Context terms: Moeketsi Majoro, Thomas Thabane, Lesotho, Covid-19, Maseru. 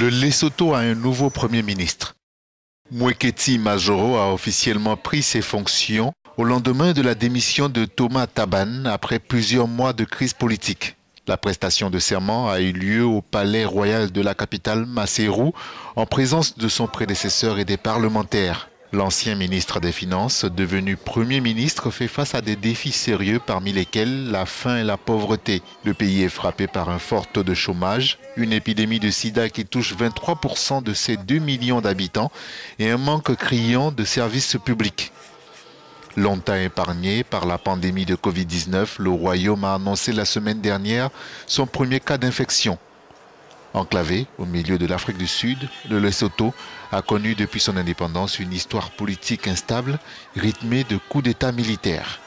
Le Lesotho a un nouveau Premier ministre. Moeketsi Majoro a officiellement pris ses fonctions au lendemain de la démission de Thomas Thabane après plusieurs mois de crise politique. La prestation de serment a eu lieu au palais royal de la capitale Maseru en présence de son prédécesseur et des parlementaires. L'ancien ministre des Finances, devenu Premier ministre, fait face à des défis sérieux parmi lesquels la faim et la pauvreté. Le pays est frappé par un fort taux de chômage, une épidémie de sida qui touche 23% de ses 2 millions d'habitants et un manque criant de services publics. Longtemps épargné par la pandémie de Covid-19, le royaume a annoncé la semaine dernière son premier cas d'infection. Enclavé au milieu de l'Afrique du Sud, le Lesotho a connu depuis son indépendance une histoire politique instable, rythmée de coups d'État militaires.